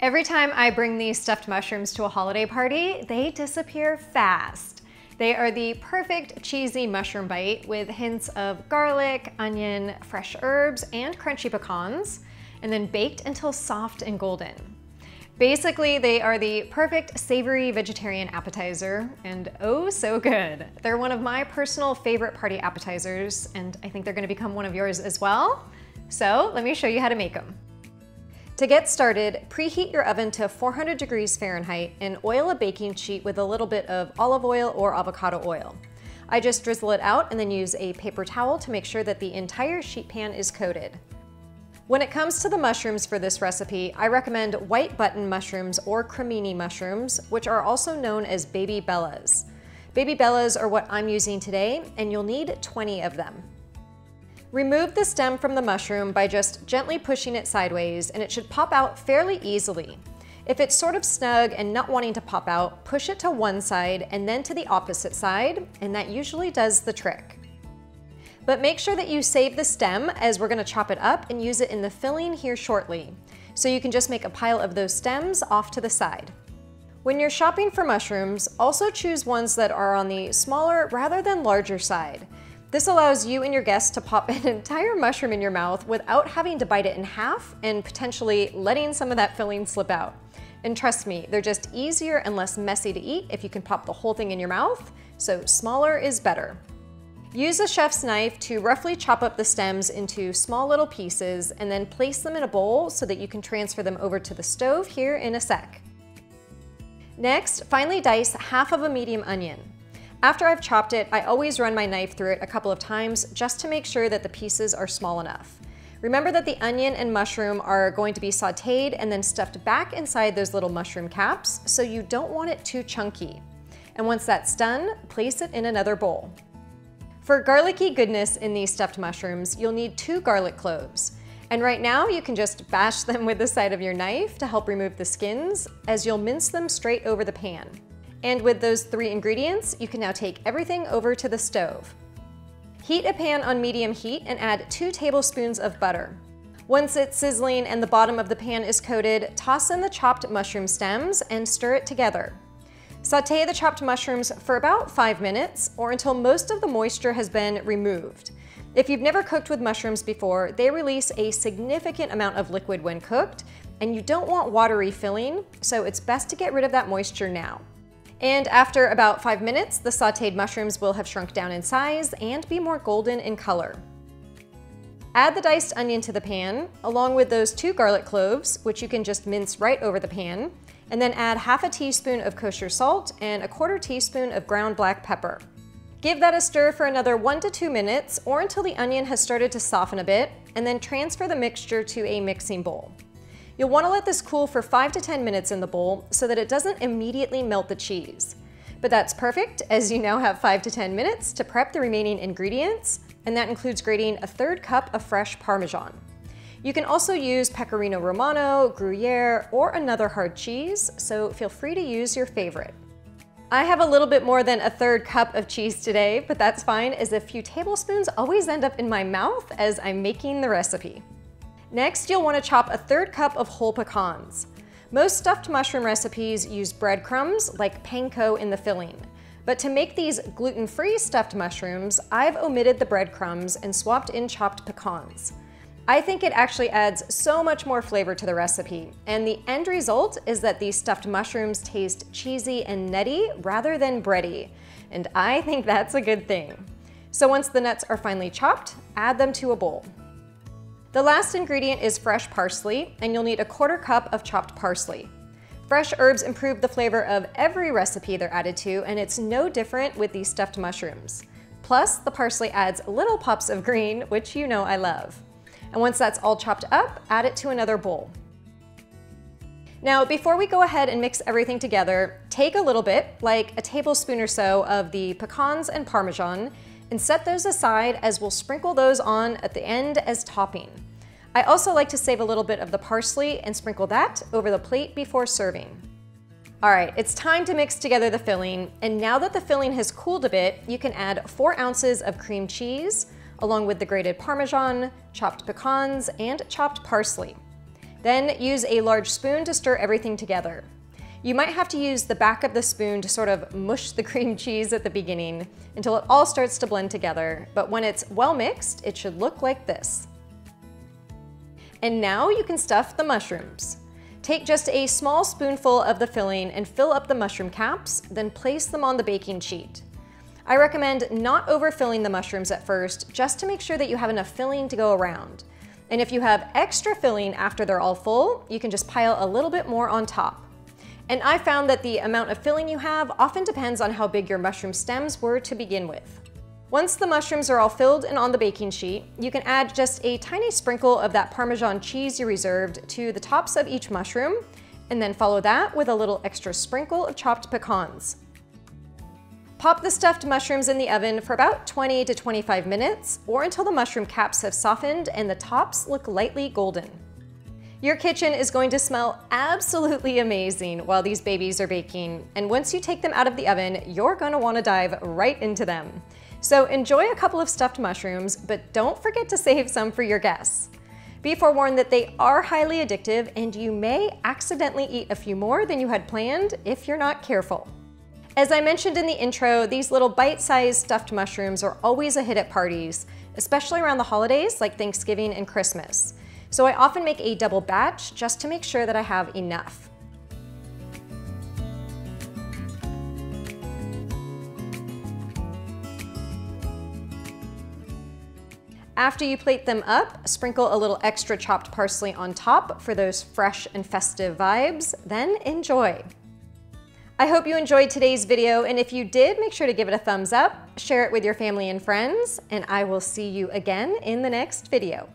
Every time I bring these stuffed mushrooms to a holiday party, they disappear fast. They are the perfect cheesy mushroom bite with hints of garlic, onion, fresh herbs, and crunchy pecans, and then baked until soft and golden. Basically, they are the perfect savory vegetarian appetizer, and oh so good. They're one of my personal favorite party appetizers, and I think they're gonna become one of yours as well. So let me show you how to make them. To get started, preheat your oven to 400 degrees Fahrenheit and oil a baking sheet with a little bit of olive oil or avocado oil. I just drizzle it out and then use a paper towel to make sure that the entire sheet pan is coated. When it comes to the mushrooms for this recipe, I recommend white button mushrooms or cremini mushrooms, which are also known as baby bellas. Baby bellas are what I'm using today, and you'll need 20 of them. Remove the stem from the mushroom by just gently pushing it sideways, and it should pop out fairly easily. If it's sort of snug and not wanting to pop out, push it to one side and then to the opposite side, and that usually does the trick. But make sure that you save the stem, as we're gonna chop it up and use it in the filling here shortly. So you can just make a pile of those stems off to the side. When you're shopping for mushrooms, also choose ones that are on the smaller rather than larger side. This allows you and your guests to pop an entire mushroom in your mouth without having to bite it in half and potentially letting some of that filling slip out. And trust me, they're just easier and less messy to eat if you can pop the whole thing in your mouth, so smaller is better. Use a chef's knife to roughly chop up the stems into small little pieces and then place them in a bowl so that you can transfer them over to the stove here in a sec. Next, finely dice half of a medium onion. After I've chopped it, I always run my knife through it a couple of times just to make sure that the pieces are small enough. Remember that the onion and mushroom are going to be sauteed and then stuffed back inside those little mushroom caps, so you don't want it too chunky. And once that's done, place it in another bowl. For garlicky goodness in these stuffed mushrooms, you'll need 2 garlic cloves. And right now, you can just bash them with the side of your knife to help remove the skins, as you'll mince them straight over the pan. And with those 3 ingredients, you can now take everything over to the stove. Heat a pan on medium heat and add 2 tablespoons of butter. Once it's sizzling and the bottom of the pan is coated, toss in the chopped mushroom stems and stir it together. Sauté the chopped mushrooms for about 5 minutes or until most of the moisture has been removed. If you've never cooked with mushrooms before, they release a significant amount of liquid when cooked, and you don't want watery filling, so it's best to get rid of that moisture now. And after about 5 minutes, the sauteed mushrooms will have shrunk down in size and be more golden in color. Add the diced onion to the pan, along with those 2 garlic cloves, which you can just mince right over the pan, and then add half a teaspoon of kosher salt and a 1/4 teaspoon of ground black pepper. Give that a stir for another 1 to 2 minutes or until the onion has started to soften a bit, and then transfer the mixture to a mixing bowl. You'll want to let this cool for 5 to 10 minutes in the bowl so that it doesn't immediately melt the cheese. But that's perfect, as you now have 5 to 10 minutes to prep the remaining ingredients, and that includes grating a 1/3 cup of fresh Parmesan. You can also use Pecorino Romano, Gruyere, or another hard cheese, so feel free to use your favorite. I have a little bit more than a 1/3 cup of cheese today, but that's fine, as a few tablespoons always end up in my mouth as I'm making the recipe. Next, you'll want to chop a 1/3 cup of whole pecans. Most stuffed mushroom recipes use breadcrumbs like panko in the filling, but to make these gluten-free stuffed mushrooms, I've omitted the breadcrumbs and swapped in chopped pecans. I think it actually adds so much more flavor to the recipe, and the end result is that these stuffed mushrooms taste cheesy and nutty rather than bready, and I think that's a good thing. So once the nuts are finely chopped, add them to a bowl. The last ingredient is fresh parsley, and you'll need a 1/4 cup of chopped parsley. Fresh herbs improve the flavor of every recipe they're added to, and it's no different with these stuffed mushrooms. Plus, the parsley adds little pops of green, which you know I love. And once that's all chopped up, add it to another bowl. Now, before we go ahead and mix everything together, take a little bit, like a tablespoon or so, of the pecans and Parmesan, and set those aside, as we'll sprinkle those on at the end as topping. I also like to save a little bit of the parsley and sprinkle that over the plate before serving. All right, it's time to mix together the filling, and now that the filling has cooled a bit, you can add 4 ounces of cream cheese, along with the grated Parmesan, chopped pecans, and chopped parsley. Then use a large spoon to stir everything together. You might have to use the back of the spoon to sort of mush the cream cheese at the beginning until it all starts to blend together, but when it's well mixed, it should look like this. And now you can stuff the mushrooms. Take just a small spoonful of the filling and fill up the mushroom caps, then place them on the baking sheet. I recommend not overfilling the mushrooms at first, just to make sure that you have enough filling to go around. And if you have extra filling after they're all full, you can just pile a little bit more on top. And I found that the amount of filling you have often depends on how big your mushroom stems were to begin with. Once the mushrooms are all filled and on the baking sheet, you can add just a tiny sprinkle of that Parmesan cheese you reserved to the tops of each mushroom, and then follow that with a little extra sprinkle of chopped pecans. Pop the stuffed mushrooms in the oven for about 20 to 25 minutes, or until the mushroom caps have softened and the tops look lightly golden. Your kitchen is going to smell absolutely amazing while these babies are baking, and once you take them out of the oven, you're going to want to dive right into them. So enjoy a couple of stuffed mushrooms, but don't forget to save some for your guests. Be forewarned that they are highly addictive, and you may accidentally eat a few more than you had planned if you're not careful. As I mentioned in the intro, these little bite-sized stuffed mushrooms are always a hit at parties, especially around the holidays like Thanksgiving and Christmas. So I often make a double batch just to make sure that I have enough. After you plate them up, sprinkle a little extra chopped parsley on top for those fresh and festive vibes, then enjoy. I hope you enjoyed today's video, and if you did, make sure to give it a thumbs up, share it with your family and friends, and I will see you again in the next video.